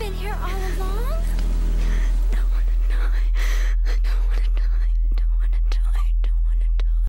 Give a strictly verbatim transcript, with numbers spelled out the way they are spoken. been here all along?